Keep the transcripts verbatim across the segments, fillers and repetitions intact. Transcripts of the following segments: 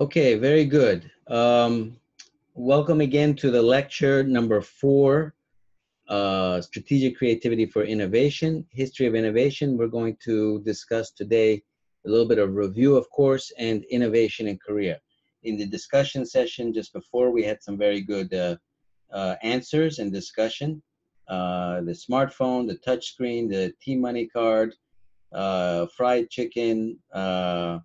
Okay, very good. Um, welcome again to the lecture number four, uh, Strategic Creativity for Innovation, History of Innovation. We're going to discuss today a little bit of review, of course, and innovation in Korea. In the discussion session just before, we had some very good uh, uh, answers and discussion. Uh, the smartphone, the touchscreen, the T-Money card, uh, fried chicken, uh,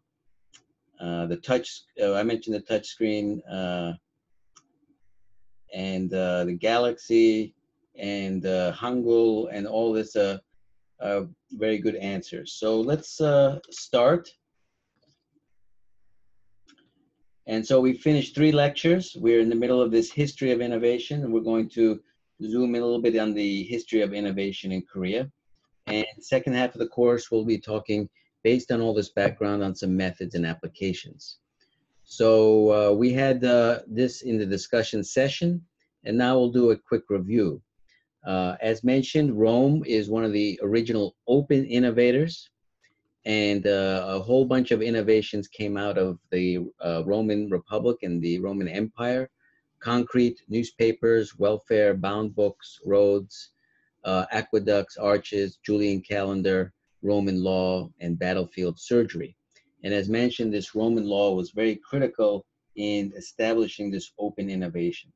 Uh, the touch, uh, I mentioned the touch screen, uh, and uh, the Galaxy, and uh, Hangul, and all this uh, uh, very good answers. So let's uh, start. And so we finished three lectures. We're in the middle of this history of innovation, and we're going to zoom in a little bit on the history of innovation in Korea. And second half of the course, we'll be talking based on all this background on some methods and applications. So uh, we had uh, this in the discussion session, and now we'll do a quick review. Uh, as mentioned, Rome is one of the original open innovators, and uh, a whole bunch of innovations came out of the uh, Roman Republic and the Roman Empire. Concrete, newspapers, welfare, bound books, roads, uh, aqueducts, arches, Julian calendar, Roman law, and battlefield surgery. And as mentioned, this Roman law was very critical in establishing this open innovation.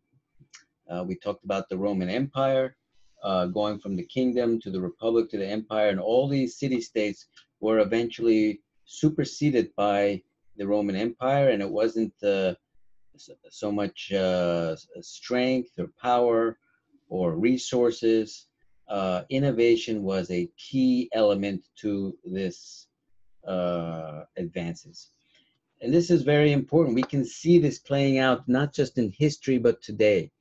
Uh, we talked about the Roman Empire, uh, going from the kingdom to the republic to the empire, and all these city-states were eventually superseded by the Roman Empire, and it wasn't uh, so much uh, strength or power or resources. Uh, innovation was a key element to this uh, advances. And this is very important. We can see this playing out not just in history, but today.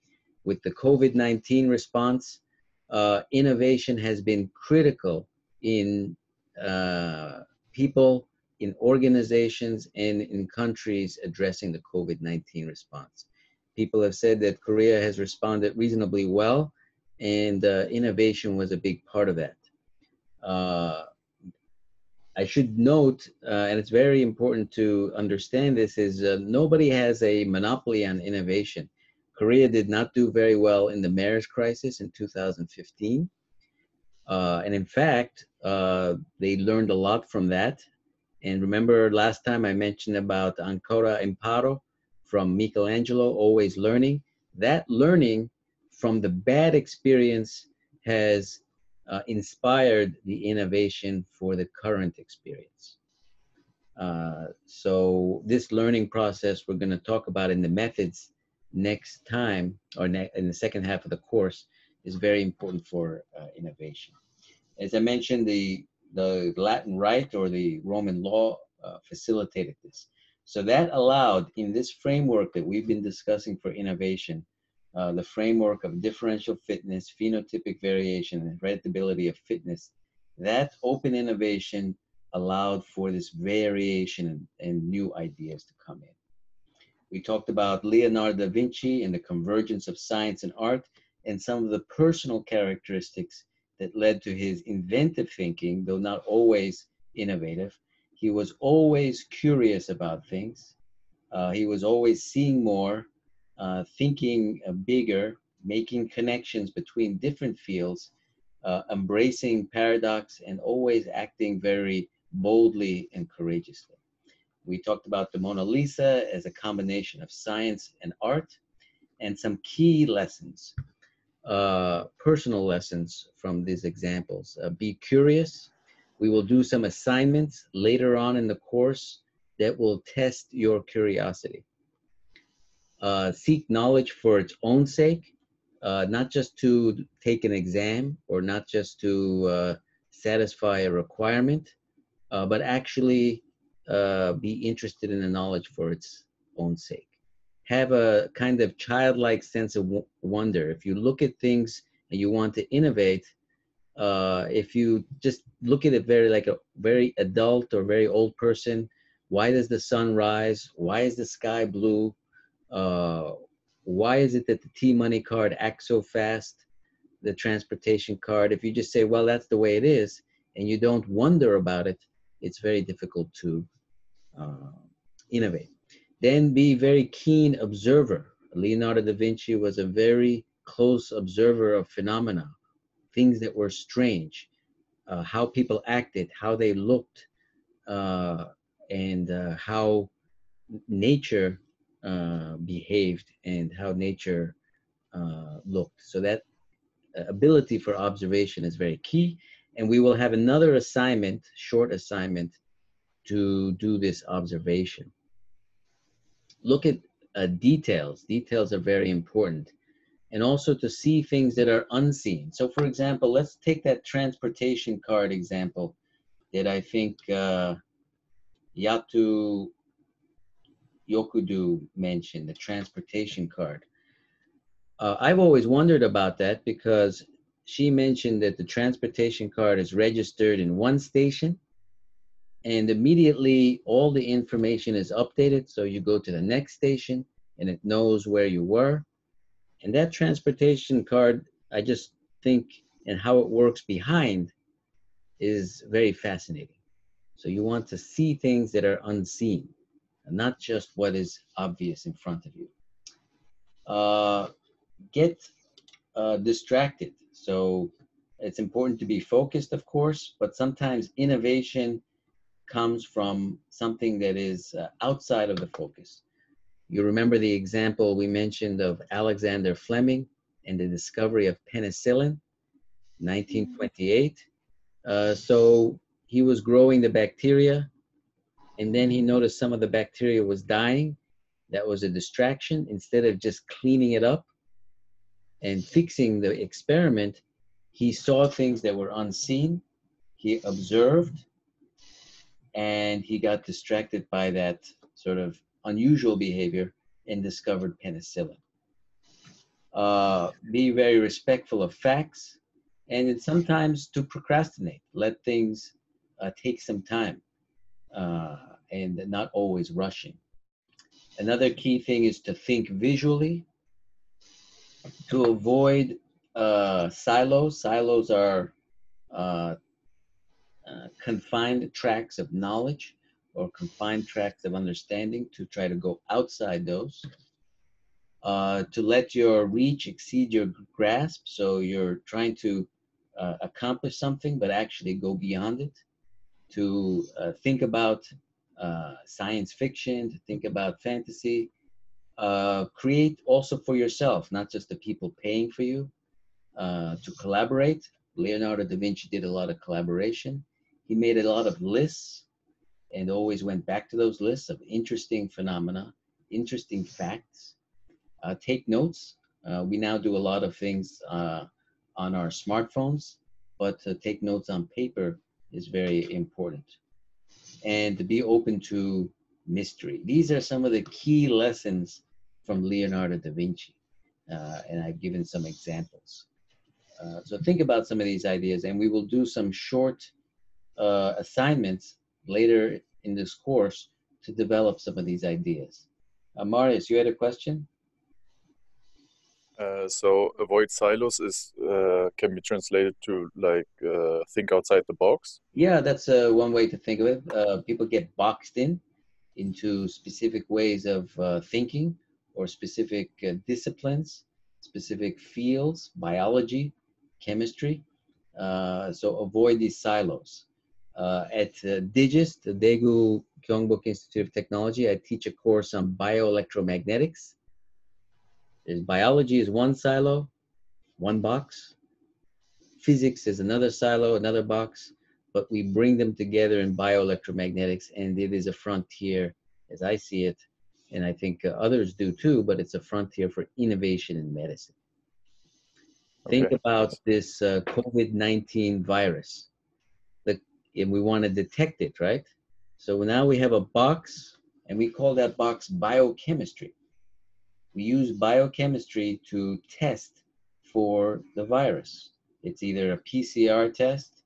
With the COVID nineteen response, uh, innovation has been critical in uh, people, in organizations, and in countries addressing the COVID nineteen response. People have said that Korea has responded reasonably well, and uh, innovation was a big part of that. Uh, I should note, uh, and it's very important to understand this, is uh, nobody has a monopoly on innovation. Korea did not do very well in the MERS crisis in two thousand fifteen. Uh, and in fact, uh, they learned a lot from that. And remember last time I mentioned about Ancora Imparo from Michelangelo, always learning. That learning from the bad experience has uh, inspired the innovation for the current experience. Uh, so this learning process we're gonna talk about in the methods next time, or ne in the second half of the course, is very important for uh, innovation. As I mentioned, the, the Latin Rite or the Roman law uh, facilitated this. So that allowed, in this framework that we've been discussing for innovation, Uh, the framework of differential fitness, phenotypic variation, and heritability of fitness, that open innovation allowed for this variation and, and new ideas to come in. We talked about Leonardo da Vinci and the convergence of science and art, and some of the personal characteristics that led to his inventive thinking, though not always innovative. He was always curious about things. Uh, he was always seeing more, Uh, thinking uh, bigger, making connections between different fields, uh, embracing paradox, and always acting very boldly and courageously. We talked about the Mona Lisa as a combination of science and art, and some key lessons, uh, personal lessons from these examples. Uh, be curious. We will do some assignments later on in the course that will test your curiosity. Uh, seek knowledge for its own sake, uh, not just to take an exam or not just to uh, satisfy a requirement, uh, but actually uh, be interested in the knowledge for its own sake. Have a kind of childlike sense of wonder. If you look at things and you want to innovate, uh, if you just look at it very like a very adult or very old person, why does the sun rise? Why is the sky blue? Uh, why is it that the T-Money card acts so fast, the transportation card? If you just say, well, that's the way it is, and you don't wonder about it, it's very difficult to uh, innovate. Then be very keen observer. Leonardo da Vinci was a very close observer of phenomena, things that were strange, uh, how people acted, how they looked, uh, and uh, how nature uh, behaved and how nature uh, looked. So that ability for observation is very key. And we will have another assignment, short assignment, to do this observation. Look at uh, details. Details are very important. And also to see things that are unseen. So for example, let's take that transportation card example that I think uh, Yatu Yokudu mentioned, the transportation card. Uh, I've always wondered about that because she mentioned that the transportation card is registered in one station and immediately all the information is updated. So you go to the next station and it knows where you were. And that transportation card, I just think, and how it works behind is very fascinating. So you want to see things that are unseen, and not just what is obvious in front of you. Uh, get uh, distracted. So it's important to be focused, of course, but sometimes innovation comes from something that is uh, outside of the focus. You remember the example we mentioned of Alexander Fleming and the discovery of penicillin, nineteen twenty-eight. Uh, so he was growing the bacteria, and then he noticed some of the bacteria was dying. That was a distraction. Instead of just cleaning it up and fixing the experiment, he saw things that were unseen. He observed, and he got distracted by that sort of unusual behavior and discovered penicillin. Uh, be very respectful of facts, and it's sometimes to procrastinate. Let things uh, take some time uh, and not always rushing. Another key thing is to think visually, to avoid uh, silos. Silos are uh, uh, confined tracts of knowledge or confined tracts of understanding, to try to go outside those, uh, to let your reach exceed your grasp. So you're trying to uh, accomplish something, but actually go beyond it, to uh, think about uh, science fiction, to think about fantasy, uh, create also for yourself, not just the people paying for you, uh, to collaborate. Leonardo da Vinci did a lot of collaboration. He made a lot of lists, and always went back to those lists of interesting phenomena, interesting facts. Uh, take notes. Uh, we now do a lot of things uh, on our smartphones, but to take notes on paper is very important. And to be open to mystery. These are some of the key lessons from Leonardo da Vinci, uh, and I've given some examples. Uh, so think about some of these ideas, and we will do some short uh, assignments later in this course to develop some of these ideas. Uh, Marius, you had a question? Uh, so avoid silos is uh, can be translated to like uh, think outside the box? Yeah, that's uh, one way to think of it. Uh, people get boxed in into specific ways of uh, thinking or specific uh, disciplines, specific fields, biology, chemistry. Uh, so avoid these silos. Uh, at uh, Digis, the Daegu Gyeongbok Institute of Technology, I teach a course on bioelectromagnetics. There's biology is one silo, one box. Physics is another silo, another box. But we bring them together in bioelectromagnetics, and it is a frontier, as I see it, and I think uh, others do too, but it's a frontier for innovation in medicine. Okay. Think about this uh, COVID nineteen virus. And we want to detect it, right? So now we have a box, and we call that box biochemistry. We use biochemistry to test for the virus. It's either a P C R test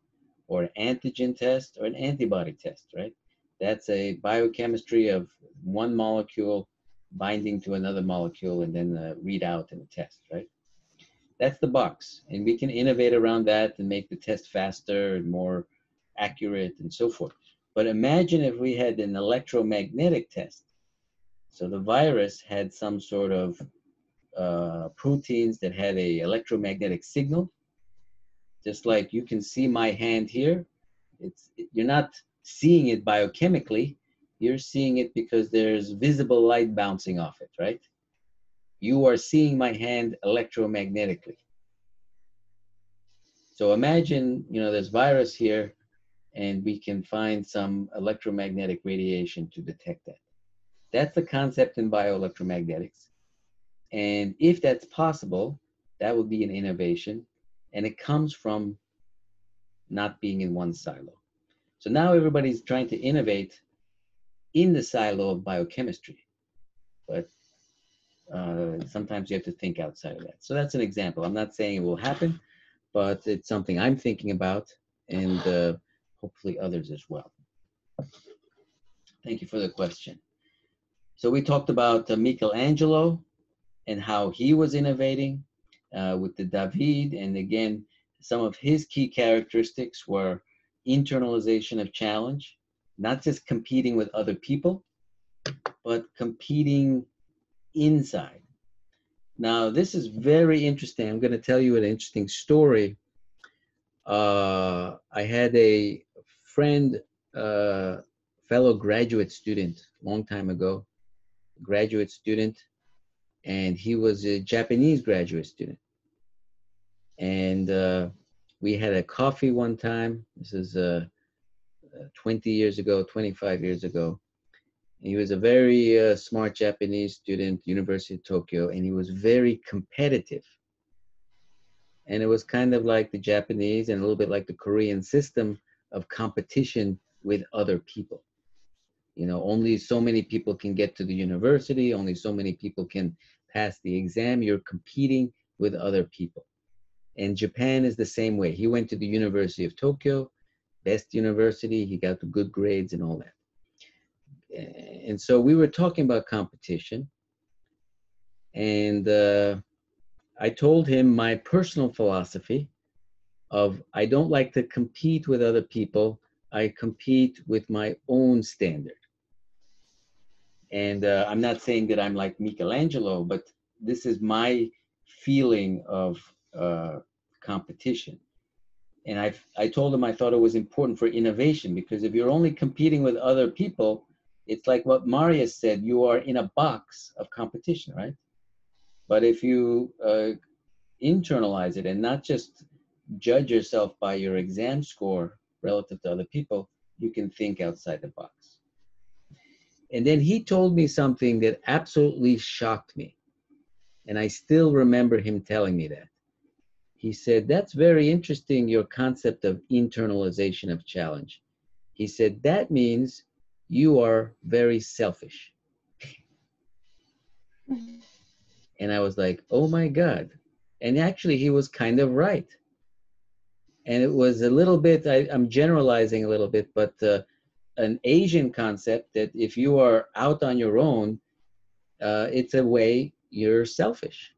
or an antigen test or an antibody test, right? That's a biochemistry of one molecule binding to another molecule and then the readout and the test, right? That's the box, and we can innovate around that and make the test faster and more accurate and so forth. But imagine if we had an electromagnetic test So the virus had some sort of uh, proteins that had a electromagnetic signal. Just like you can see my hand here, it's, you're not seeing it biochemically, you're seeing it because there's visible light bouncing off it, right? You are seeing my hand electromagnetically. So imagine, you know, there's virus here, and we can find some electromagnetic radiation to detect that. That's the concept in bioelectromagnetics. And if that's possible, that would be an innovation. And it comes from not being in one silo. So now everybody's trying to innovate in the silo of biochemistry. But uh, sometimes you have to think outside of that. So that's an example. I'm not saying it will happen, but it's something I'm thinking about, and uh, hopefully others as well. Thank you for the question. So we talked about uh, Michelangelo and how he was innovating uh, with the David. And again, some of his key characteristics were internalization of challenge, not just competing with other people, but competing inside. Now, this is very interesting. I'm going to tell you an interesting story. Uh, I had a friend, uh, fellow graduate student, long time ago, graduate student, and he was a Japanese graduate student. And uh, we had a coffee one time. This is uh, twenty years ago, twenty-five years ago. He was a very uh, smart Japanese student, University of Tokyo, and he was very competitive. And it was kind of like the Japanese and a little bit like the Korean system of competition with other people. You know, only so many people can get to the university, only so many people can pass the exam. You're competing with other people. And Japan is the same way. He went to the University of Tokyo, best university, he got the good grades and all that. And so we were talking about competition, and uh, I told him my personal philosophy of I don't like to compete with other people, I compete with my own standard. And uh, I'm not saying that I'm like Michelangelo, but this is my feeling of uh, competition. And I, I told him I thought it was important for innovation, because if you're only competing with other people, it's like what Marius said, you are in a box of competition, right? But if you uh, internalize it and not just judge yourself by your exam score relative to other people, you can think outside the box. And then he told me something that absolutely shocked me. And I still remember him telling me that. He said, that's very interesting, your concept of internalization of challenge. He said, that means you are very selfish. And I was like, oh my God. And actually he was kind of right. And it was a little bit, I, I'm generalizing a little bit, but uh, an Asian concept that if you are out on your own, uh, it's a way you're selfish.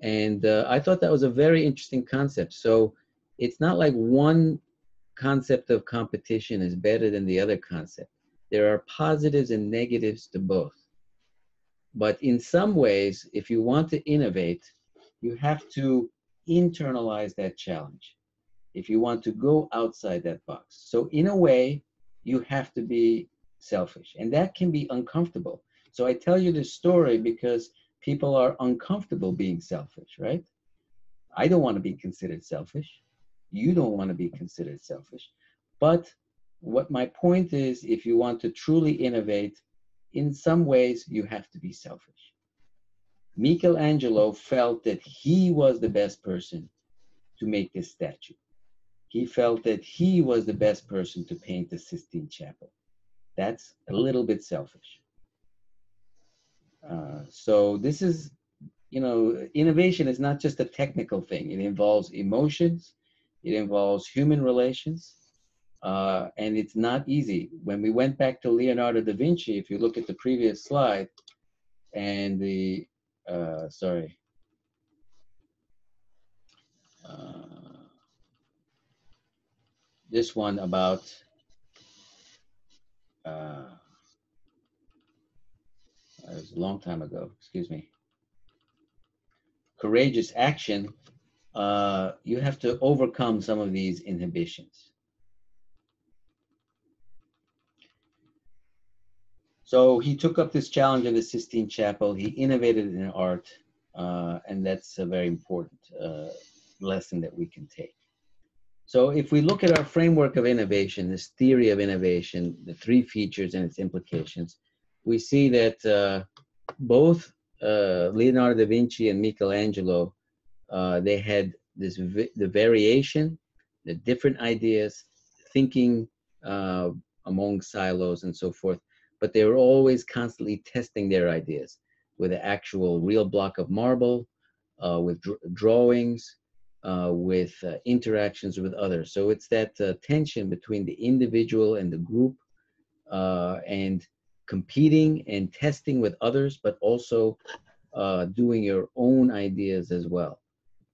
And uh, I thought that was a very interesting concept. So it's not like one concept of competition is better than the other concept. There are positives and negatives to both. But in some ways, if you want to innovate, you have to internalize that challenge. If you want to go outside that box. So in a way, you have to be selfish. And that can be uncomfortable. So I tell you this story because people are uncomfortable being selfish, right? I don't want to be considered selfish. You don't want to be considered selfish. But what my point is, if you want to truly innovate, in some ways you have to be selfish. Michelangelo felt that he was the best person to make this statue. He felt that he was the best person to paint the Sistine Chapel. That's a little bit selfish. Uh, so this is, you know, innovation is not just a technical thing. It involves emotions. It involves human relations, uh, and it's not easy. When we went back to Leonardo da Vinci, if you look at the previous slide, and the, uh, sorry, uh, this one about, uh, is a long time ago, excuse me. Courageous action, uh, you have to overcome some of these inhibitions. So he took up this challenge of the Sistine Chapel. He innovated in art, uh, and that's a very important uh, lesson that we can take. So if we look at our framework of innovation, this theory of innovation, the three features and its implications, we see that uh, both uh, Leonardo da Vinci and Michelangelo, uh, they had this vi the variation, the different ideas, thinking uh, among silos and so forth. But they were always constantly testing their ideas with an actual real block of marble, uh, with dr drawings, uh, with uh, interactions with others. So it's that uh, tension between the individual and the group, uh, and competing and testing with others, but also uh, doing your own ideas as well.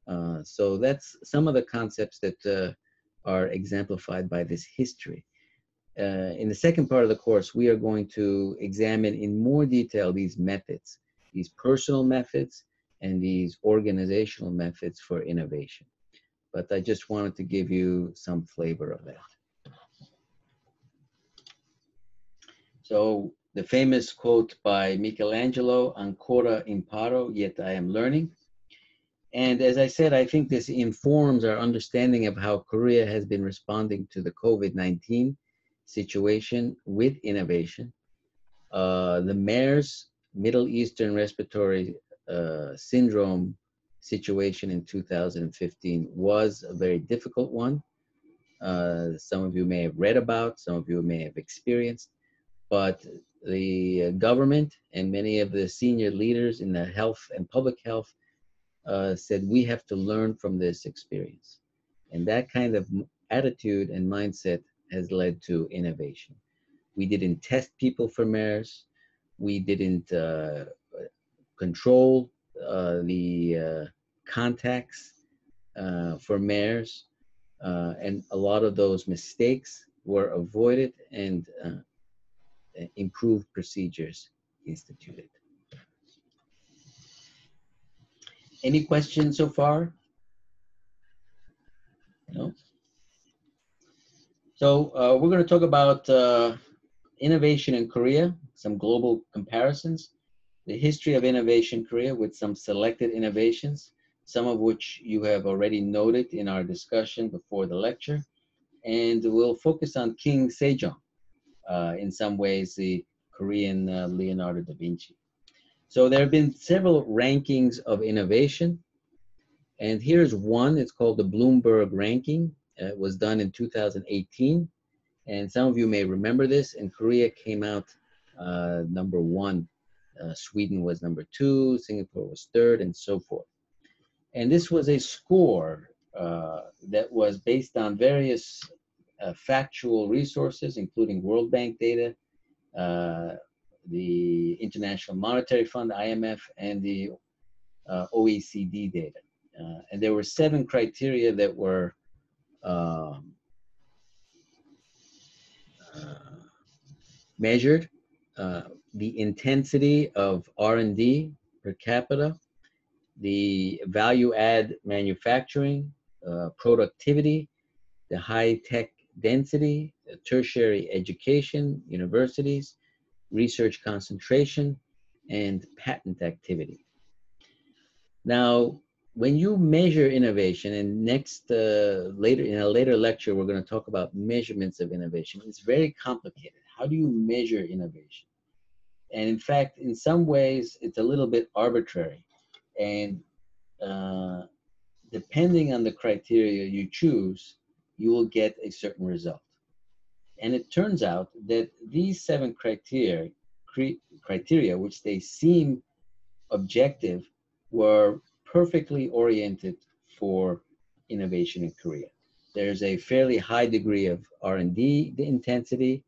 Uh, so that's some of the concepts that uh, are exemplified by this history. Uh, in the second part of the course, we are going to examine in more detail these methods, these personal methods and these organizational methods for innovation. But I just wanted to give you some flavor of that. So the famous quote by Michelangelo, "Ancora imparo, yet I am learning." And as I said, I think this informs our understanding of how Korea has been responding to the COVID nineteen situation with innovation. Uh, the MERS, Middle Eastern Respiratory uh, Syndrome situation in two thousand fifteen was a very difficult one. Uh, some of you may have read about, some of you may have experienced, but the government and many of the senior leaders in the health and public health uh, said, we have to learn from this experience. And that kind of attitude and mindset has led to innovation. We didn't test people for MERS. We didn't uh, control uh, the uh, contacts uh, for MERS. Uh, and a lot of those mistakes were avoided and uh, improved procedures instituted. Any questions so far? No? So uh, we're going to talk about uh, innovation in Korea, some global comparisons, the history of innovation in Korea with some selected innovations, some of which you have already noted in our discussion before the lecture. And we'll focus on King Sejong, uh, in some ways the Korean uh, Leonardo da Vinci. So there have been several rankings of innovation. And here's one, it's called the Bloomberg ranking. It was done in two thousand eighteen, and some of you may remember this, and Korea came out uh, number one. Uh, Sweden was number two, Singapore was third, and so forth. And this was a score uh, that was based on various uh, factual resources, including World Bank data, uh, the International Monetary Fund, I M F, and the uh, O E C D data. Uh, and there were seven criteria that were Um, uh, measured: uh, the intensity of R and D per capita, the value-add manufacturing, uh, productivity, the high-tech density, the tertiary education, universities, research concentration, and patent activity. Now, when you measure innovation, and next, uh, later in a later lecture, we're going to talk about measurements of innovation. It's very complicated. How do you measure innovation? And in fact, in some ways, it's a little bit arbitrary. And uh, depending on the criteria you choose, you will get a certain result. And it turns out that these seven criteria, cre criteria, which they seem objective, were perfectly oriented for innovation in Korea. There's a fairly high degree of R and D intensity.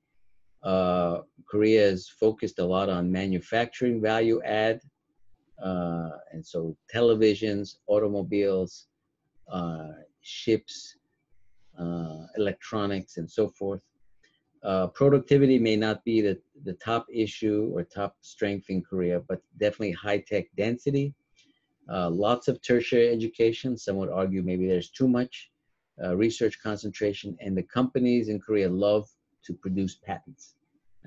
Uh, Korea is focused a lot on manufacturing value add. Uh, and so televisions, automobiles, uh, ships, uh, electronics, and so forth. Uh, productivity may not be the, the top issue or top strength in Korea, but definitely high-tech density, uh, lots of tertiary education. Some would argue maybe there's too much uh, research concentration, and the companies in Korea love to produce patents.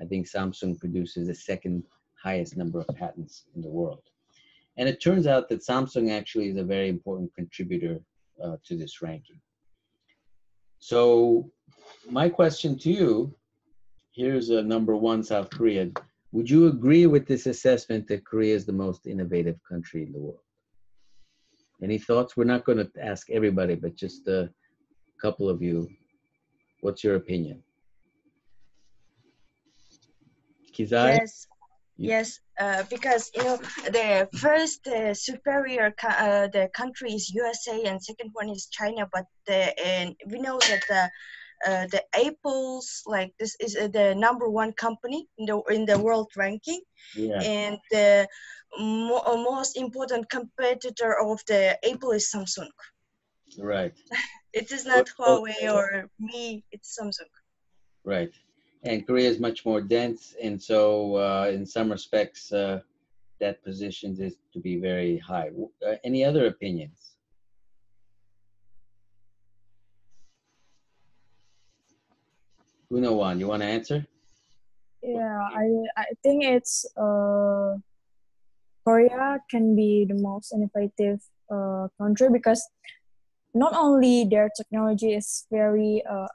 I think Samsung produces the second highest number of patents in the world. And it turns out that Samsung actually is a very important contributor uh, to this ranking. So my question to you, here's a number one South Korea. Would you agree with this assessment that Korea is the most innovative country in the world? Any thoughts? We're not going to ask everybody, but just a couple of you. What's your opinion? Kizai? Yes. Yes, uh, because you know the first uh, superior co uh, the country is U S A and second one is China. But the, and we know that the uh, the Apple's like this is uh, the number one company in the in the world ranking, yeah. And the mo most important competitor of the Apple is Samsung. Right. It is not oh, Huawei oh, or me. It's Samsung. Right. And Korea is much more dense, and so uh, in some respects, uh, that positions it to be very high. Uh, any other opinions? Unawan, you want to answer? Yeah, I I think it's uh, Korea can be the most innovative uh, country because not only their technology is very uh,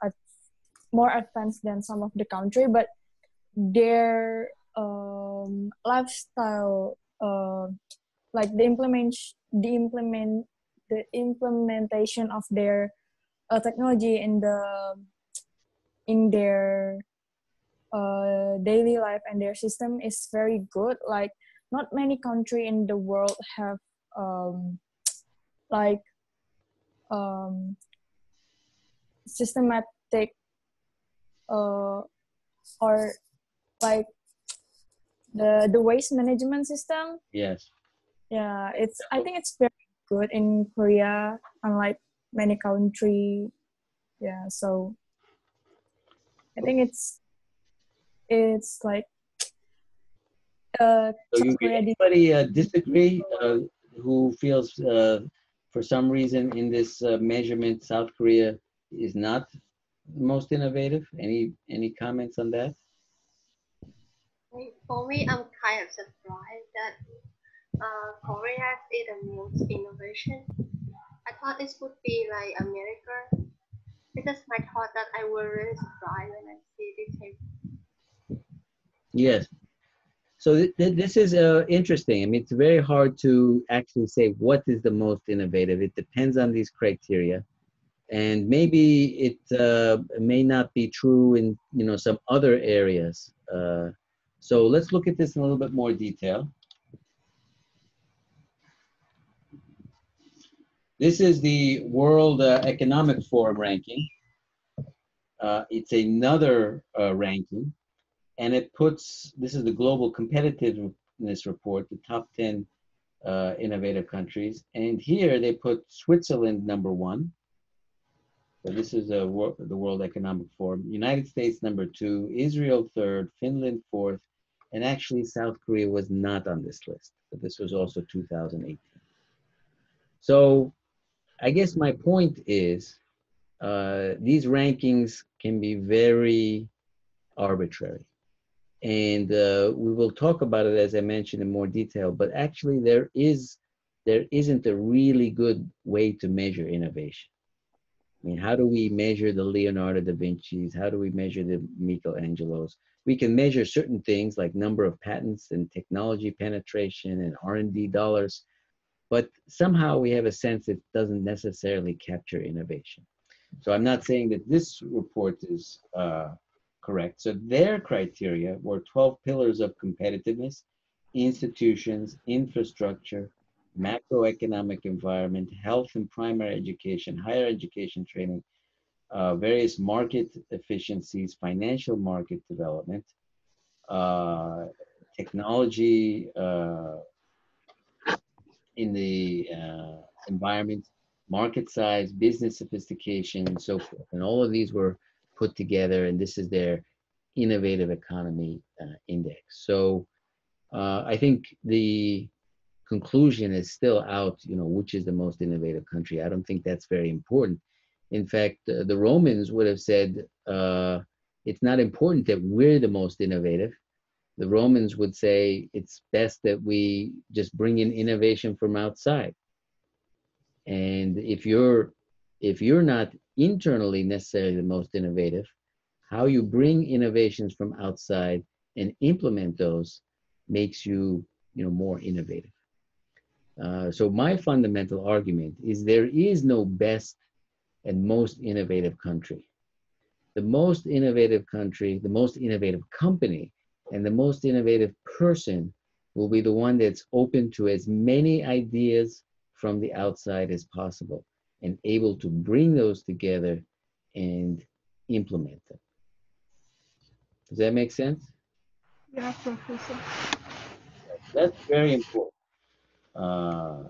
more advanced than some of the country, but their um, lifestyle, uh, like the implement, the implement, the implementation of their uh, technology in the in their uh, daily life and their system is very good. Like not many country in the world have um, like um, systematic. Uh, or like the the waste management system. Yes. Yeah, it's. I think it's very good in Korea, unlike many countries. Yeah, so I think it's it's like. Uh, so you can anybody uh, disagree uh, who feels uh, for some reason in this uh, measurement South Korea is not most innovative? Any any comments on that? For me, I'm kind of surprised that uh, Korea is the most innovation. I thought this would be like America. Because my thought that I was really surprised when I see this thing. Yes. So th th this is uh, interesting. I mean, it's very hard to actually say what is the most innovative. It depends on these criteria. And maybe it uh, may not be true in you know some other areas. Uh, so let's look at this in a little bit more detail. This is the World uh, Economic Forum ranking. Uh, it's another uh, ranking, and it puts, this is the Global Competitiveness Report, the top ten uh, innovative countries. And here they put Switzerland number one. So this is a, the World Economic Forum. United States number two, Israel third, Finland fourth, and actually South Korea was not on this list. But this was also two thousand eighteen. So I guess my point is uh, these rankings can be very arbitrary. And uh, we will talk about it, as I mentioned, in more detail, but actually there is, there isn't a really good way to measure innovation. I mean, how do we measure the Leonardo da Vinci's? How do we measure the Michelangelos? We can measure certain things like number of patents and technology penetration and R and D dollars, but somehow we have a sense it doesn't necessarily capture innovation. So I'm not saying that this report is uh, correct. So their criteria were twelve pillars of competitiveness, institutions, infrastructure, macroeconomic environment, health and primary education, higher education training, uh, various market efficiencies, financial market development, uh, technology uh, in the uh, environment, market size, business sophistication, and so forth. And all of these were put together, and this is their innovative economy uh, index. So uh, I think the conclusion is still out, you know, which is the most innovative country. I don't think that's very important. In fact, uh, the Romans would have said, uh, it's not important that we're the most innovative. The Romans would say it's best that we just bring in innovation from outside. And if you're, if you're not internally necessarily the most innovative, how you bring innovations from outside and implement those makes you, you know, more innovative. Uh, so my fundamental argument is there is no best and most innovative country. The most innovative country, the most innovative company, and the most innovative person will be the one that's open to as many ideas from the outside as possible and able to bring those together and implement them. Does that make sense? Yeah, Professor. That's very important. Uh,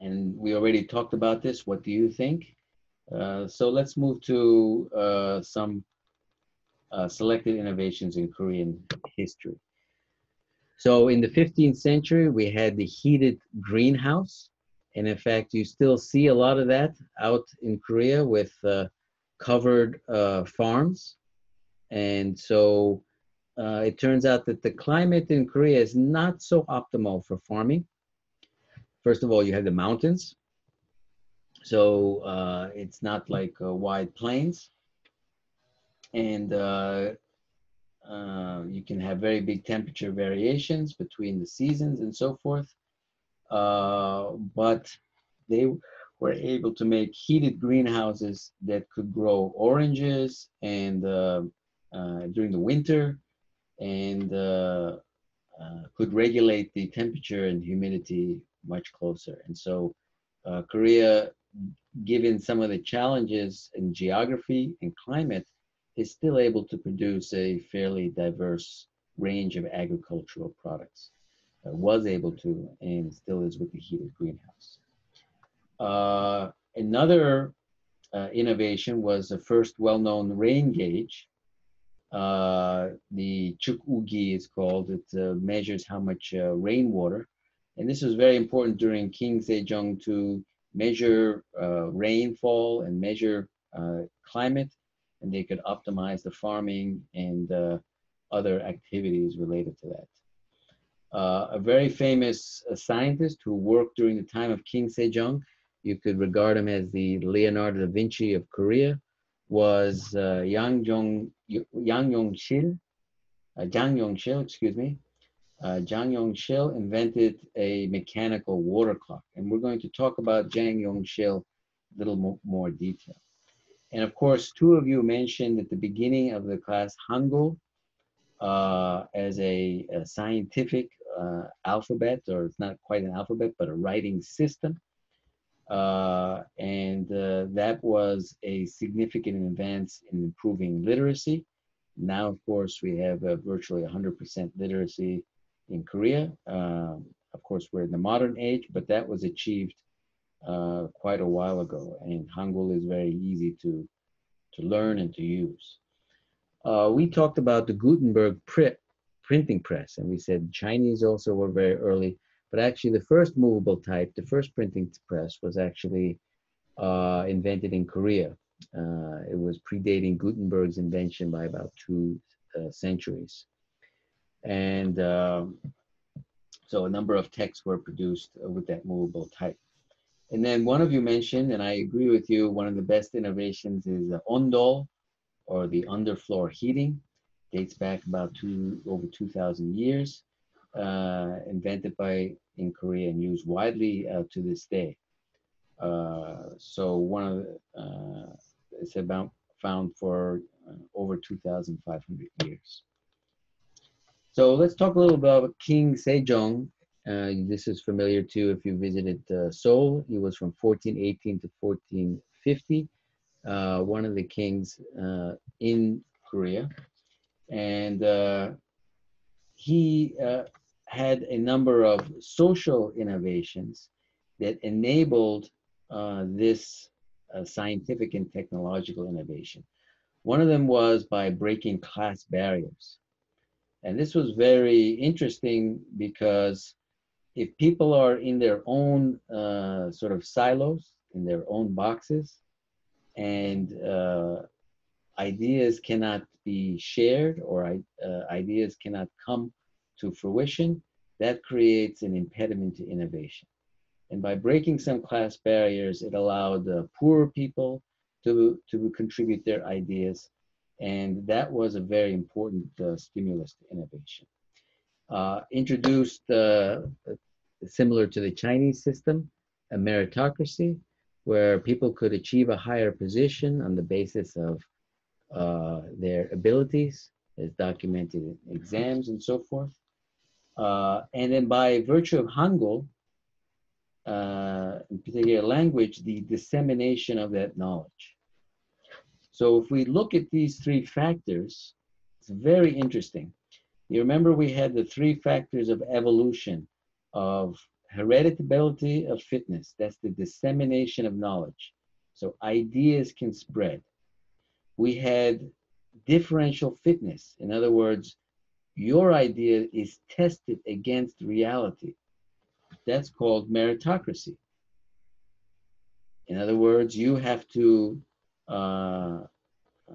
and we already talked about this. What do you think? Uh, so let's move to uh, some uh, selected innovations in Korean history. So in the fifteenth century, we had the heated greenhouse. And in fact, you still see a lot of that out in Korea with uh, covered uh, farms. And so uh, it turns out that the climate in Korea is not so optimal for farming. First of all, you have the mountains. So uh, it's not like uh, wide plains. And uh, uh, you can have very big temperature variations between the seasons and so forth. Uh, but they were able to make heated greenhouses that could grow oranges and uh, uh, during the winter and uh, uh, could regulate the temperature and humidity much closer. And so uh, Korea, given some of the challenges in geography and climate, is still able to produce a fairly diverse range of agricultural products. Uh, was able to and still is with the heated greenhouse. Uh, another uh, innovation was the first well-known rain gauge. Uh, the Chukugi is called. It uh, measures how much uh, rainwater. And this was very important during King Sejong to measure uh, rainfall and measure uh, climate. And they could optimize the farming and uh, other activities related to that. Uh, a very famous uh, scientist who worked during the time of King Sejong, you could regard him as the Leonardo da Vinci of Korea, was uh, Jang Yeong-sil, uh, Jang Yeong-sil, excuse me. Uh, Jang Yeong-sil invented a mechanical water clock. And we're going to talk about Jang Yeong-sil a little mo more detail. And of course, two of you mentioned at the beginning of the class Hangul uh, as a, a scientific Uh, alphabet, or it's not quite an alphabet, but a writing system. Uh, and uh, that was a significant advance in improving literacy. Now, of course, we have uh, virtually one hundred percent literacy in Korea. Um, of course, we're in the modern age, but that was achieved uh, quite a while ago. And Hangul is very easy to, to learn and to use. Uh, we talked about the Gutenberg print. printing press, and we said Chinese also were very early, but actually the first movable type, the first printing press was actually uh, invented in Korea. Uh, it was predating Gutenberg's invention by about two uh, centuries. And um, so a number of texts were produced uh, with that movable type. And then one of you mentioned, and I agree with you, one of the best innovations is the ondol, or the underfloor heating. Dates back about two, over two thousand years, uh, invented by in Korea and used widely uh, to this day. Uh, so one of the, uh, it's about found for uh, over two thousand five hundred years. So let's talk a little bit about King Sejong. Uh, this is familiar too if you visited uh, Seoul. He was from fourteen eighteen to fourteen fifty, uh, one of the kings uh, in Korea. And uh, he uh, had a number of social innovations that enabled uh, this uh, scientific and technological innovation. One of them was by breaking class barriers. And this was very interesting because if people are in their own uh, sort of silos, in their own boxes, and uh, ideas cannot be shared or uh, ideas cannot come to fruition, that creates an impediment to innovation. And by breaking some class barriers, it allowed uh, poorer people to, to contribute their ideas. And that was a very important uh, stimulus to innovation. Uh, introduced, uh, similar to the Chinese system, a meritocracy, where people could achieve a higher position on the basis of uh, their abilities, as documented in exams and so forth. Uh, and then by virtue of Hangul, uh, in particular language, the dissemination of that knowledge. So if we look at these three factors, it's very interesting. You remember we had the three factors of evolution, of hereditability of fitness, that's the dissemination of knowledge. So ideas can spread. We had differential fitness. In other words, your idea is tested against reality. That's called meritocracy. In other words, you have to uh, uh,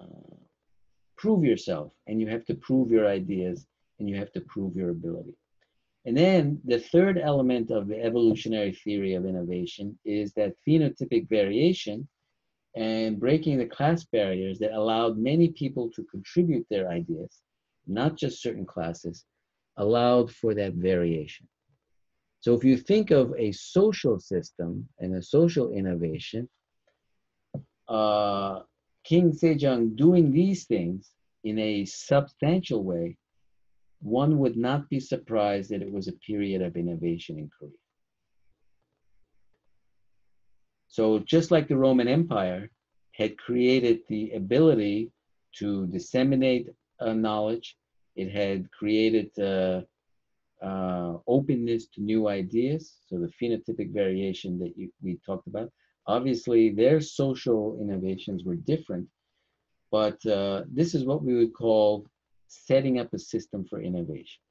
prove yourself, and you have to prove your ideas, and you have to prove your ability. And then the third element of the evolutionary theory of innovation is that phenotypic variation and breaking the class barriers that allowed many people to contribute their ideas, not just certain classes, allowed for that variation. So if you think of a social system and a social innovation, uh, King Sejong doing these things in a substantial way, one would not be surprised that it was a period of innovation in Korea. So just like the Roman Empire had created the ability to disseminate uh, knowledge, it had created uh, uh, openness to new ideas, so the phenotypic variation that you, we talked about. Obviously, their social innovations were different, but uh, this is what we would call setting up a system for innovation.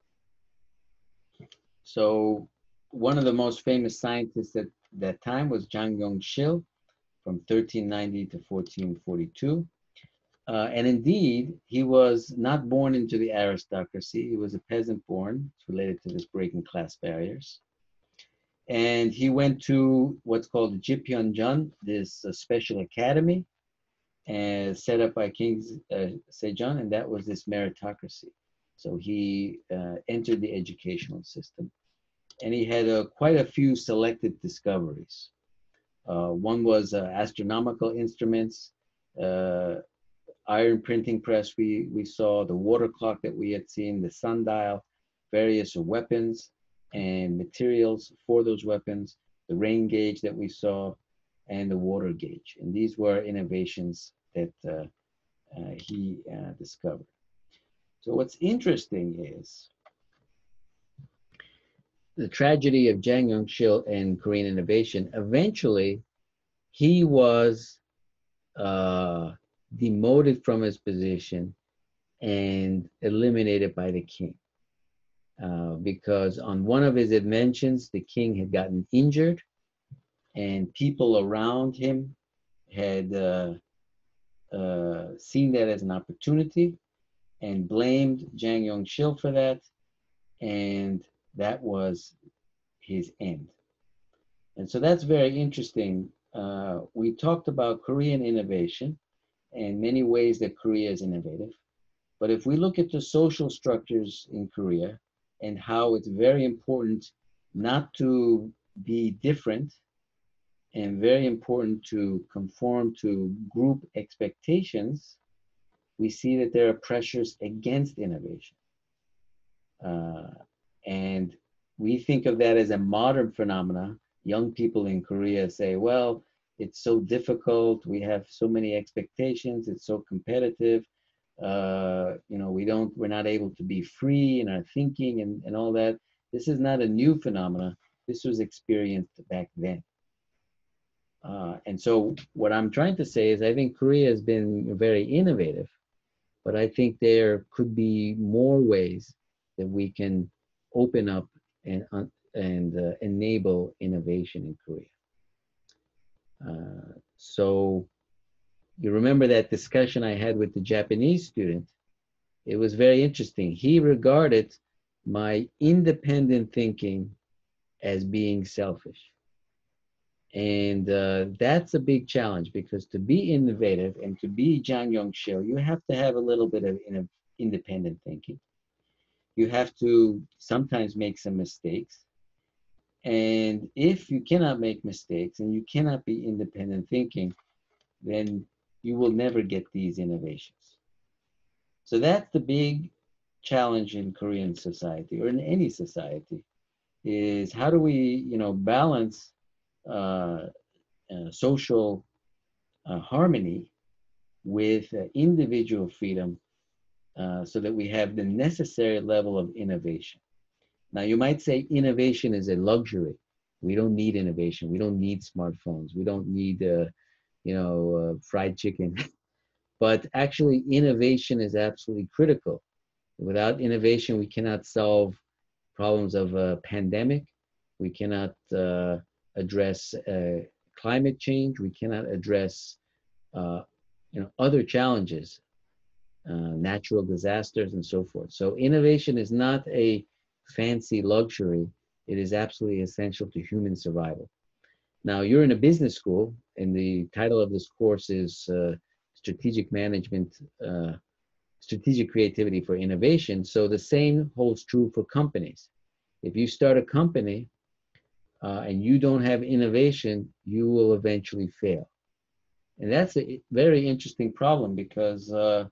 So one of the most famous scientists at that time was Jang Yeong-sil, from thirteen ninety to fourteen forty-two. Uh, and indeed, he was not born into the aristocracy. He was a peasant born. It's related to this breaking class barriers. And he went to what's called Jipyeonjun, this uh, special academy, and set up by King uh, Sejong, and that was this meritocracy. So he uh, entered the educational system, and he had uh, quite a few selected discoveries. Uh, one was uh, astronomical instruments, uh, iron printing press we, we saw, the water clock that we had seen, the sundial, various weapons and materials for those weapons, the rain gauge that we saw, and the water gauge. And these were innovations that uh, uh, he uh, discovered. So what's interesting is the tragedy of Jang Yeong-sil and Korean innovation. Eventually, he was uh, demoted from his position and eliminated by the king. Uh, because on one of his inventions, the king had gotten injured, and people around him had uh, uh, seen that as an opportunity and blamed Jang Yeong-sil for that, and that was his end. And so that's very interesting. Uh, we talked about Korean innovation and many ways that Korea is innovative, but if we look at the social structures in Korea and how it's very important not to be different, and very important to conform to group expectations, we see that there are pressures against innovation. Uh, and we think of that as a modern phenomena. Young people in Korea say, well, it's so difficult, we have so many expectations, it's so competitive, uh, you know, we don't, we're not able to be free in our thinking and, and all that. This is not a new phenomena. This was experienced back then. Uh, and so what I'm trying to say is I think Korea has been very innovative, But I think there could be more ways that we can open up and, uh, and uh, enable innovation in Korea. Uh, so you remember that discussion I had with the Japanese student? It was very interesting. He regarded my independent thinking as being selfish. And uh, that's a big challenge, because to be innovative and to be Jang Yeong-sil, you have to have a little bit of in independent thinking. You have to sometimes make some mistakes. And if you cannot make mistakes and you cannot be independent thinking, then you will never get these innovations. So that's the big challenge in Korean society, or in any society, is how do we, you know, balance Uh, uh, social uh, harmony with uh, individual freedom, uh, so that we have the necessary level of innovation. Now, you might say innovation is a luxury. We don't need innovation. We don't need smartphones. We don't need, uh, you know, uh, fried chicken. But actually, innovation is absolutely critical. Without innovation, we cannot solve problems of a pandemic. We cannot uh, address uh, climate change. We cannot address uh, you know, other challenges, uh, natural disasters and so forth. So innovation is not a fancy luxury. It is absolutely essential to human survival. Now, you're in a business school, and the title of this course is uh, Strategic Management, uh, Strategic Creativity for Innovation. So the same holds true for companies. If you start a company, Uh, and you don't have innovation, you will eventually fail. And that's a very interesting problem, because uh,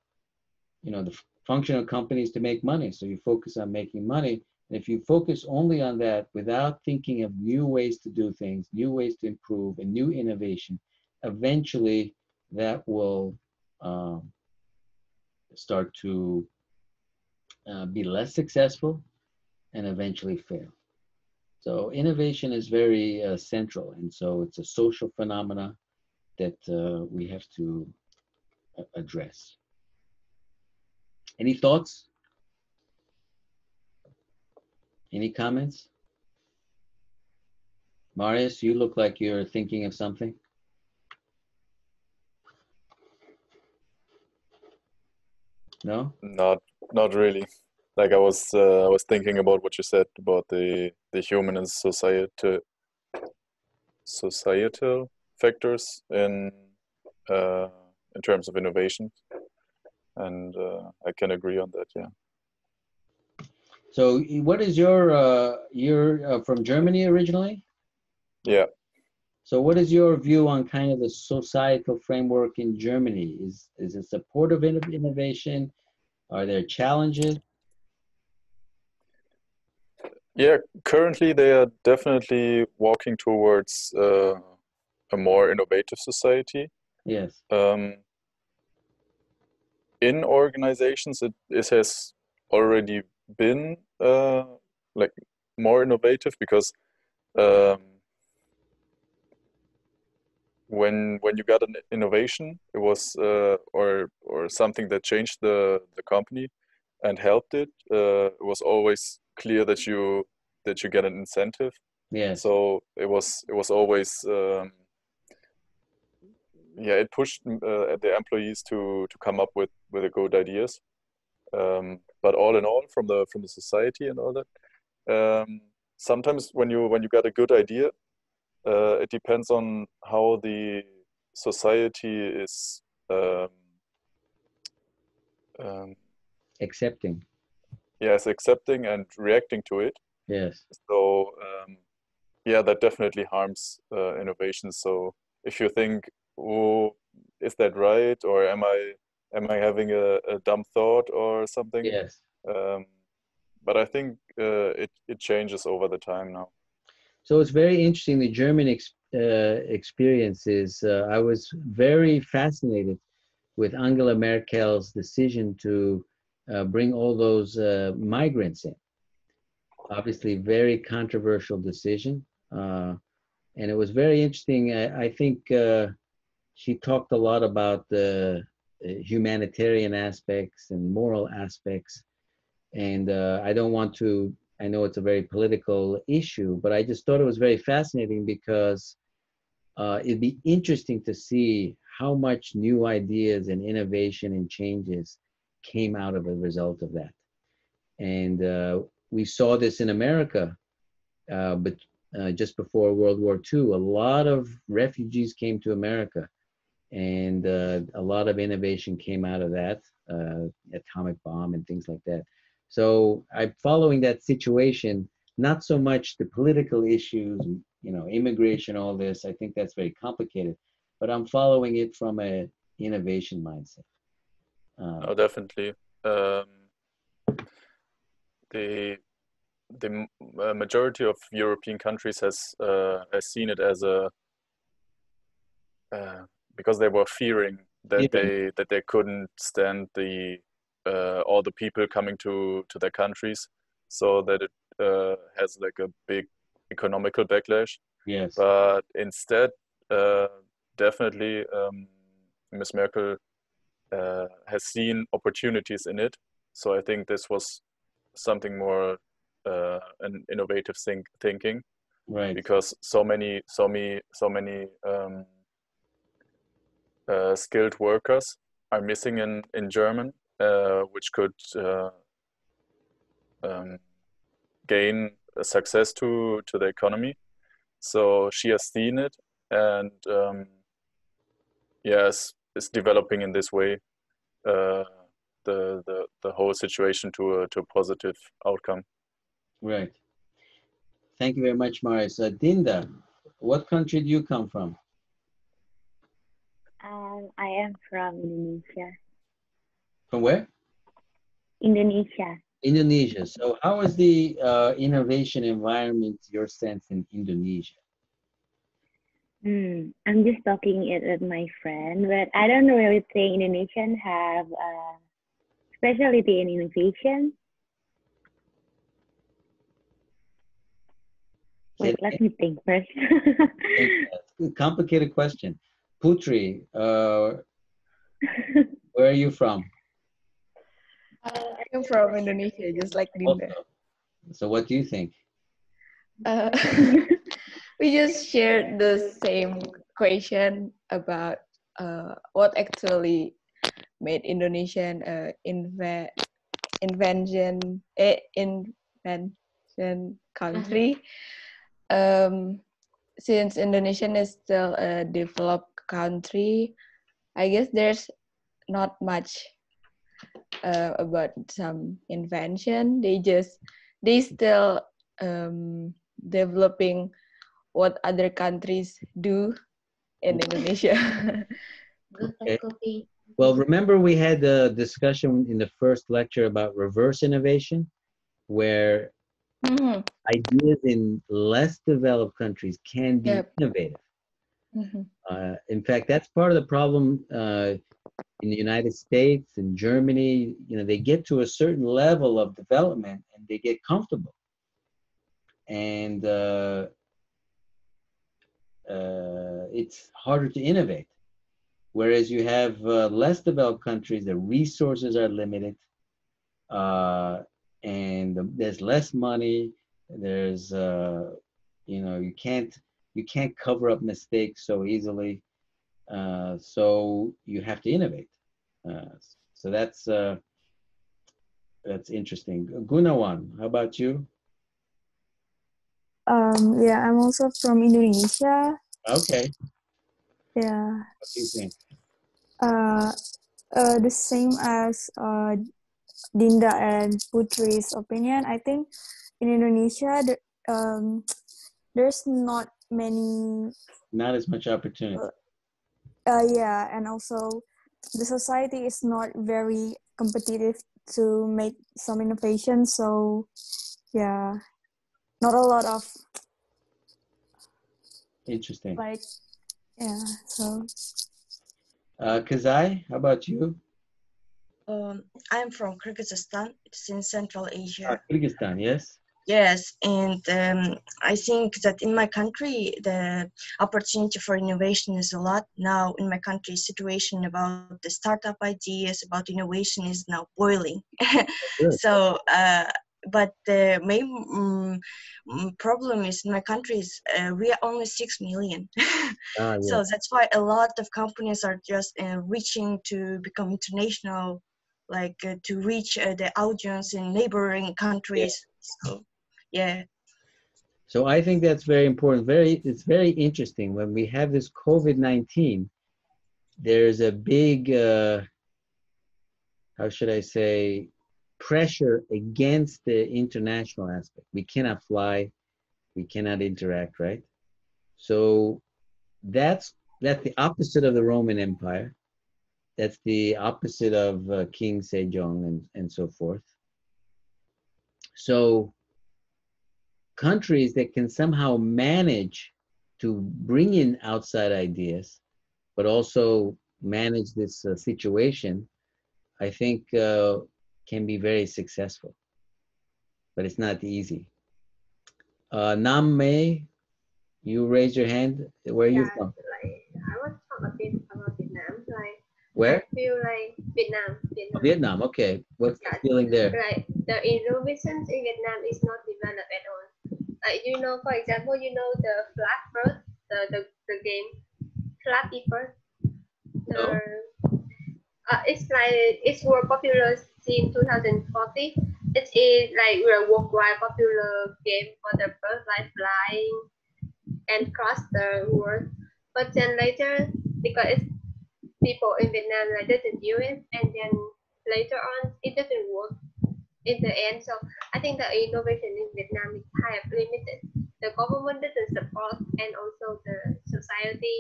you know, the function of companies to make money. So you focus on making money. And if you focus only on that without thinking of new ways to do things, new ways to improve, and new innovation, eventually that will um, start to uh, be less successful and eventually fail. So innovation is very uh, central, and so it's a social phenomena that uh, we have to address. Any thoughts? Any comments? Marius, you look like you're thinking of something. No? Not, not really. Like I was, uh, I was thinking about what you said about the the human and society, societal factors in uh, in terms of innovation, and uh, I can agree on that. Yeah. So, what is your uh, you're uh, from Germany originally? Yeah. So, what is your view on kind of the societal framework in Germany? Is is it supportive of innovation? Are there challenges? Yeah, currently they are definitely walking towards uh, a more innovative society. Yes. Um, in organizations, it, it has already been uh, like more innovative, because um, when when you got an innovation, it was uh, or or something that changed the the company and helped it. Uh, it was always clear that you that you get an incentive. Yeah. So it was it was always um, yeah it pushed uh, the employees to to come up with with good ideas. Um, but all in all, from the from the society and all that, um, sometimes when you when you got a good idea, uh, it depends on how the society is um, um, accepting. Yes, accepting and reacting to it. Yes. So, um, yeah, that definitely harms uh, innovation. So, if you think, "Oh, is that right?" or "Am I, am I having a, a dumb thought or something?" Yes. Um, but I think uh, it it changes over the time now. So it's very interesting. The German ex uh, experiences. Uh, I was very fascinated with Angela Merkel's decision to Uh, bring all those uh, migrants in. Obviously, very controversial decision. Uh, and it was very interesting. I, I think uh, she talked a lot about the humanitarian aspects and moral aspects. And uh, I don't want to, I know it's a very political issue, but I just thought it was very fascinating because uh, it'd be interesting to see how much new ideas and innovation and changes came out of a result of that. And uh, we saw this in America, uh, but uh, just before World War Two, a lot of refugees came to America, and uh, a lot of innovation came out of that, uh, atomic bomb and things like that. So I'm following that situation, not so much the political issues, you know, immigration, all this. I think that's very complicated, but I'm following it from an innovation mindset. Um, oh, definitely. Um, the the uh, majority of European countries has, uh, has seen it as a uh, because they were fearing that yeah. they that they couldn't stand the uh, all the people coming to to their countries, so that it uh, has like a big economical backlash. Yes. But instead, uh, definitely, um, Miz Merkel uh, has seen opportunities in it. So I think this was something more uh, an innovative think thinking, right? Because so many, so many, so many. Um, Uh, skilled workers are missing in in German, uh, which could uh, um, gain success to to the economy. So she has seen it, and um, yes, it's developing in this way uh, the the the whole situation to a to a positive outcome. Right. Thank you very much, Marius. Uh, Dinda, what country do you come from? Um, I am from Indonesia. From where? Indonesia. Indonesia. So how is the uh, innovation environment, your sense, in Indonesia? Mm, I'm just talking it with my friend, but I don't really think Indonesians have a specialty in innovation. Wait, let me think first. Complicated question. Putri, uh, where are you from? Uh, I'm from Indonesia, just like Linda. So what do you think? Uh, we just shared the same question about uh, what actually made Indonesian uh, inve invention, eh, invention country. Uh-huh. um, since Indonesia is still a developed country, I guess there's not much uh, about some invention. They just they still um, developing what other countries do in Indonesia. Okay. Well, remember we had a discussion in the first lecture about reverse innovation, where mm-hmm. ideas in less developed countries can be yep. innovative. Mm-hmm. Uh, in fact, that's part of the problem uh, in the United States and Germany. You know, they get to a certain level of development and they get comfortable. And uh, uh, it's harder to innovate. Whereas you have uh, less developed countries, the resources are limited, uh, and there's less money. There's, uh, you know, you can't You can't cover up mistakes so easily, uh, so you have to innovate. Uh, so that's uh, that's interesting. Gunawan, how about you? Um, yeah, I'm also from Indonesia. Okay. Yeah. What do you think? Uh, uh, the same as uh, Dinda and Putri's opinion. I think in Indonesia, the, um, there's not many not as much opportunity uh, uh yeah, and also the society is not very competitive to make some innovation, so yeah, not a lot of interesting, like yeah. So uh Kazai, how about you? um I'm from Kyrgyzstan. It's in Central Asia. Ah, Kyrgyzstan, yes. Yes, and um, I think that in my country, the opportunity for innovation is a lot. Now in my country, situation about the startup ideas, about innovation is now boiling. So, uh, but the main um, problem is in my country is uh, we are only six million. ah, yeah. So that's why a lot of companies are just uh, reaching to become international, like uh, to reach uh, the audience in neighboring countries. Yeah. So. Yeah. So I think that's very important. Very, it's very interesting when we have this COVID nineteen. There's a big, uh, how should I say, pressure against the international aspect. We cannot fly, we cannot interact, right? So that's that's the opposite of the Roman Empire. That's the opposite of uh, King Sejong and and so forth. So. Countries that can somehow manage to bring in outside ideas, but also manage this uh, situation, I think uh, can be very successful. But it's not easy. Uh, Nam May, you raise your hand. Where are yeah, you from? Like, I want to talk a bit about Vietnam. Like, where? I feel like Vietnam. Vietnam, Vietnam okay. What's yeah, the feeling there? Like, the innovations in Vietnam is not developed at all. Like, you know, for example, you know the Flappy Bird, the, the, the game, Flappy Bird. No. Uh, it's like, it's more popular since two thousand fourteen. It is like a worldwide popular game for the bird, like flying and cross the world. But then later, because it's people in Vietnam like didn't use it, and then later on, it doesn't work. In the end, so I think the innovation in Vietnam is kind of limited. The government doesn't support, and also the society.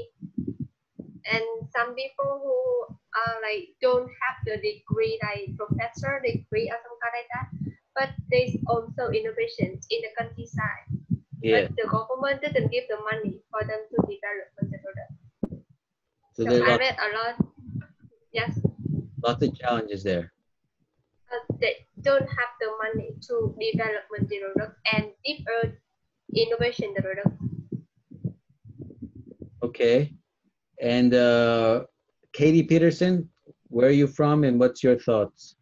And some people who are like don't have the degree, like professor degree or something like that. But there's also innovations in the countryside. Yeah. But the government doesn't give the money for them to develop the product. So, so I read a lot. Yes. Lots of challenges there. Uh, they don't have the money to develop the product and deep earth innovation the product. Okay. And uh, Katie Peterson, where are you from and what's your thoughts?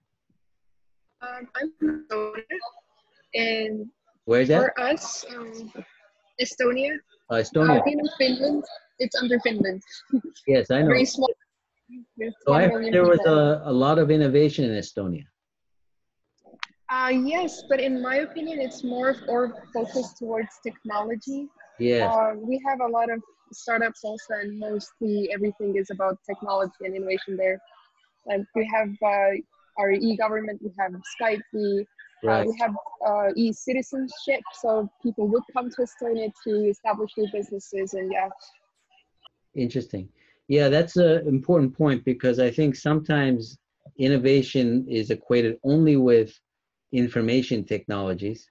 Um, I'm from Estonia. And where's that? For us, um, Estonia. Uh, Estonia. Uh, in Finland, it's under Finland. Yes, I know. Very small. So I heard there was a, a lot of innovation in Estonia. Uh, yes, but in my opinion, it's more or focused towards technology. Yeah. Uh, we have a lot of startups also, and mostly everything is about technology and innovation there. Like we have uh, our e-government, we have Skype, we, right. uh, we have uh, e-citizenship, so people would come to Estonia to establish new businesses, and yeah. Interesting. Yeah, that's an important point because I think sometimes innovation is equated only with information technologies,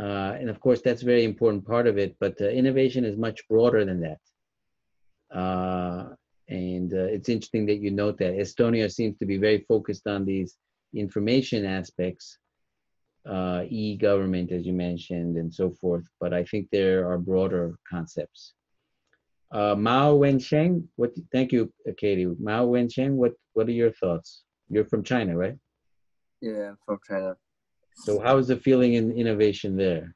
uh, and of course that's a very important part of it, but uh, innovation is much broader than that. Uh, and uh, it's interesting that you note that. Estonia seems to be very focused on these information aspects, uh, e-government as you mentioned and so forth, but I think there are broader concepts. Uh, Mao Wensheng, what, thank you Katie. Mao Wensheng, what, what are your thoughts? You're from China, right? Yeah, I'm from China. So how is the feeling in innovation there?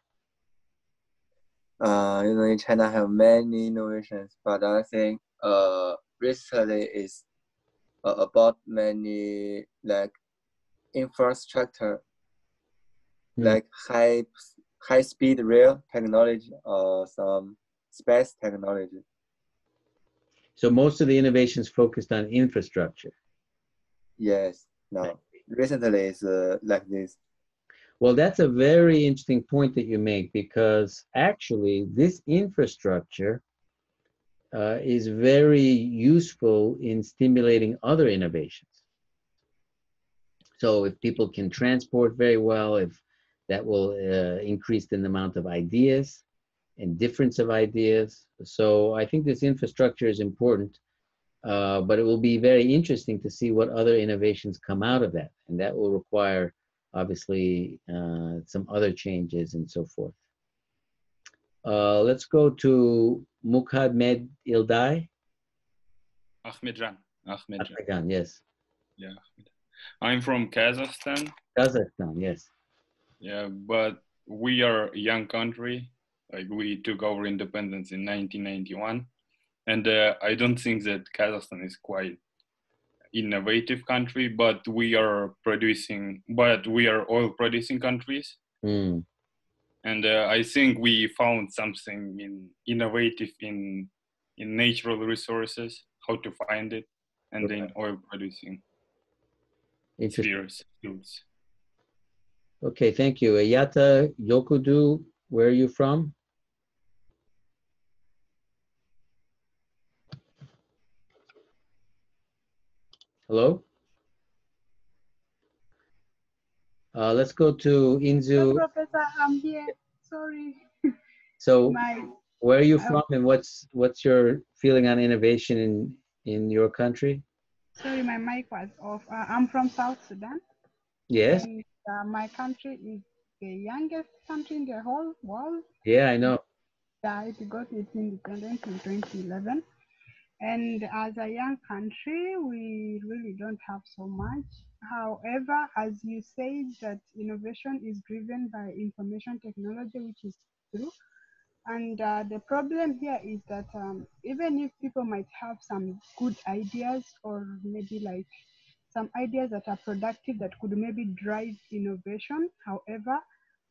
Uh, you know, in China I have many innovations, but I think uh, recently is uh, about many like infrastructure, mm. like high high speed rail technology or some space technology. So most of the innovations focused on infrastructure. Yes. No. Recently is uh, like this. Well, that's a very interesting point that you make because actually this infrastructure uh, is very useful in stimulating other innovations. So if people can transport very well, if that will uh, increase the amount of ideas and difference of ideas. So I think this infrastructure is important, uh, but it will be very interesting to see what other innovations come out of that. And that will require obviously uh, some other changes and so forth. Uh, let's go to Mukhamed Ildai. Ahmed Jan. Ahmed Jan. Ahmed Jan, yes. Yeah, I'm from Kazakhstan. Kazakhstan, yes. Yeah, but we are a young country. Like, we took over independence in nineteen ninety-one. And uh, I don't think that Kazakhstan is quite innovative country, but we are producing, but we are oil producing countries. Mm. And uh, I think we found something in innovative in in natural resources, how to find it, and okay. in oil producing spheres. Okay, thank you. Ayata Yokudu, where are you from? Hello? Uh, let's go to Inzu. No, Professor, I'm here. Sorry. So, My, where are you from, um, and what's what's your feeling on innovation in in your country? Sorry, my mic was off. Uh, I'm from South Sudan. Yes. And, uh, my country is the youngest country in the whole world. Yeah, I know. Yeah, it got its independence in twenty eleven, and as a young country, we really don't have so much. However, as you said, that innovation is driven by information technology, which is true. And uh, the problem here is that um, even if people might have some good ideas, or maybe like some ideas that are productive that could maybe drive innovation, however,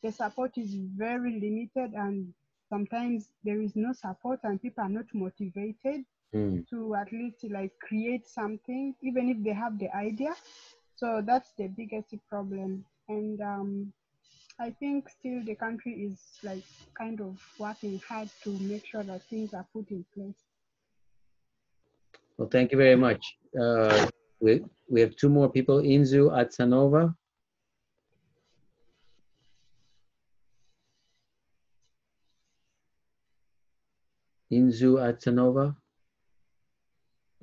the support is very limited, and sometimes there is no support, and people are not motivated mm. to at least like create something, even if they have the idea. So that's the biggest problem. And um, I think still the country is like kind of working hard to make sure that things are put in place. Well, thank you very much. Uh, we, we have two more people. Inzu Atsanova. Inzu Atsanova,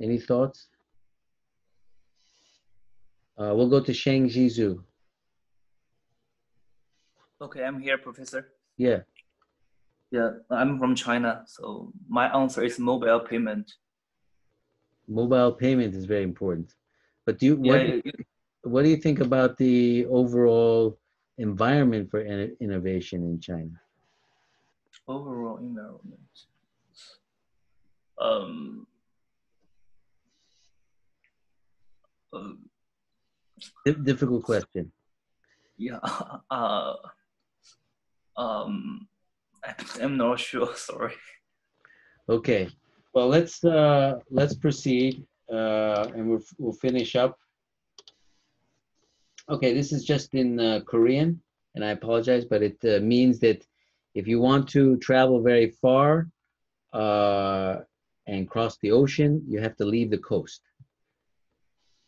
any thoughts? Uh, we'll go to Sheng Jizu. Okay, I'm here, Professor. Yeah. Yeah, I'm from China, so my answer is mobile payment. Mobile payment is very important. But do you, yeah, what, yeah, yeah. what do you think about the overall environment for in innovation in China? Overall environment? Um, um Difficult question. Yeah. Uh, um, I'm not sure. Sorry. Okay. Well, let's uh, let's proceed, uh, and we'll we'll finish up. Okay. This is just in uh, Korean, and I apologize, but it uh, means that if you want to travel very far uh, and cross the ocean, you have to leave the coast.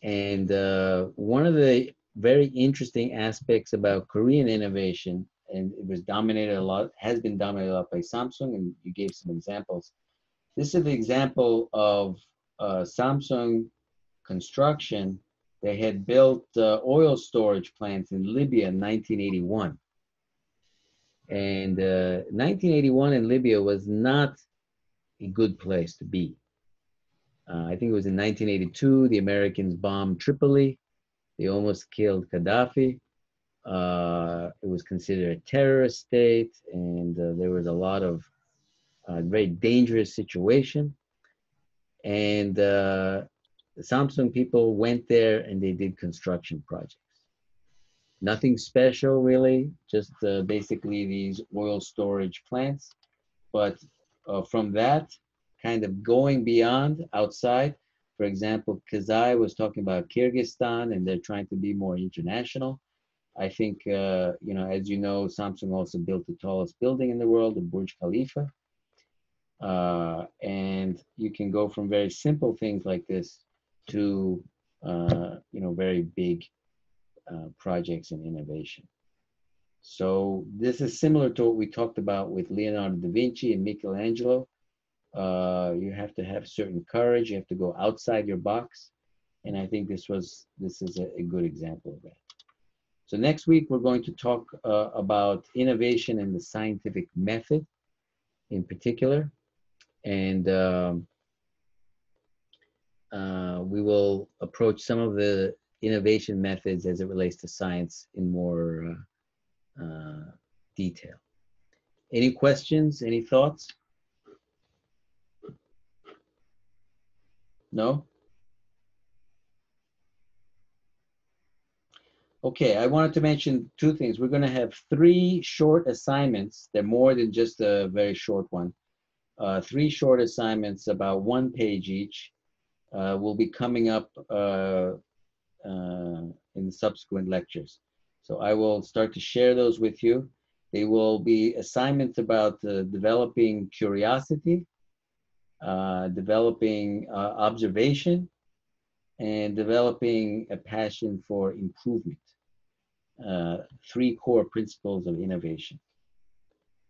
And uh, one of the very interesting aspects about Korean innovation, and it was dominated a lot, has been dominated a lot by Samsung, and you gave some examples. This is the example of uh, Samsung construction. They had built uh, oil storage plants in Libya in nineteen eighty-one. And uh, nineteen eighty-one in Libya was not a good place to be. Uh, I think it was in nineteen eighty-two, the Americans bombed Tripoli. They almost killed Gaddafi. Uh, it was considered a terrorist state, and uh, there was a lot of uh, very dangerous situation. And uh, the Samsung people went there and they did construction projects. Nothing special really, just uh, basically these oil storage plants. But uh, from that, kind of going beyond outside. For example, Kazai was talking about Kyrgyzstan, and they're trying to be more international. I think, uh, you know, as you know, Samsung also built the tallest building in the world, the Burj Khalifa. Uh, and you can go from very simple things like this to, uh, you know, very big uh, projects and innovation. So this is similar to what we talked about with Leonardo da Vinci and Michelangelo. Uh, you have to have certain courage. You have to go outside your box, and I think this was this is a, a good example of that. So next week, we're going to talk uh, about innovation and the scientific method in particular. And um, uh, we will approach some of the innovation methods as it relates to science in more uh, uh, detail. Any questions, any thoughts? No? Okay, I wanted to mention two things. We're gonna have three short assignments. They're more than just a very short one. Uh, three short assignments, about one page each, uh, will be coming up uh, uh, in the subsequent lectures. So I will start to share those with you. They will be assignments about uh, developing curiosity, uh, developing uh, observation, and developing a passion for improvement. Uh, three core principles of innovation.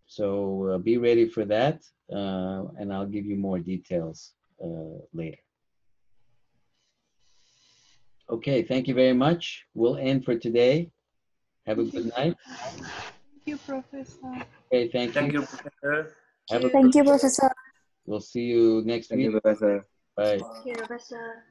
So uh, be ready for that, uh, and I'll give you more details uh, later. Okay, thank you very much. We'll end for today. Have a good night. Thank you, Professor. Okay, thank, thank you. you Professor. Have a thank you, Professor. We'll see you next thank week. You, Professor. Bye. Thank you, Professor.